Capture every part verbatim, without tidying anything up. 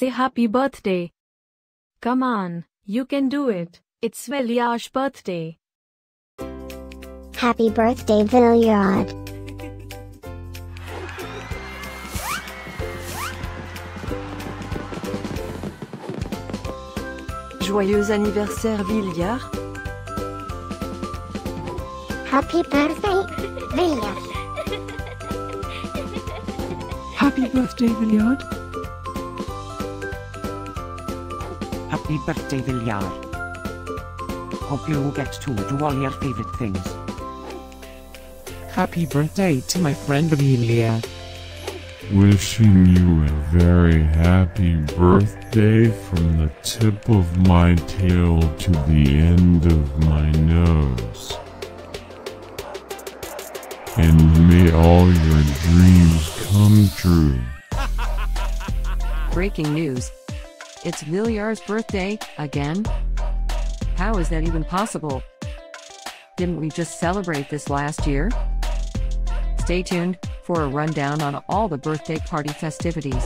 say happy birthday. Come on, you can do it. It's Viljar's birthday. Happy birthday, Viljar. Joyeux anniversaire, Viljar. Happy birthday, Viljar. Happy birthday, Viljar. Happy birthday, Viljar. Hope you get to do all your favorite things. Happy birthday to my friend Viljar. Wishing you a very happy birthday from the tip of my tail to the end of my nose. And may all your dreams come true. Breaking news. It's Viljar's birthday, again? How is that even possible? Didn't we just celebrate this last year? Stay tuned for a rundown on all the birthday party festivities.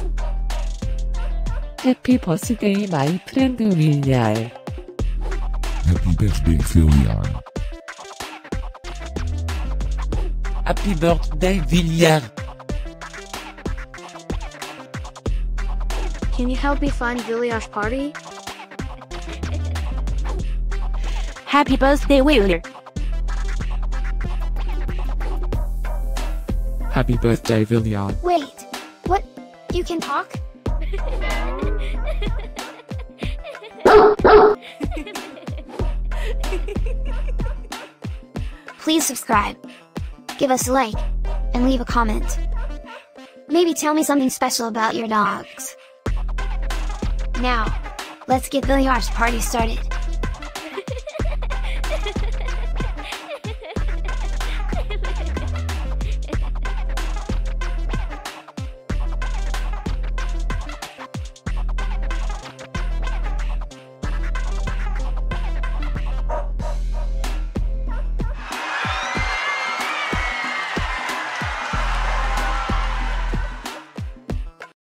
Happy birthday, my friend Viljar. Happy birthday, Viljar. Happy birthday, Viljar. Can you help me find Viljar's party? Happy birthday, Viljar. Happy birthday, Viljar. Wait, what? You can talk? Please subscribe, give us a like, and leave a comment. Maybe tell me something special about your dogs. Now, let's get Viljar's party started.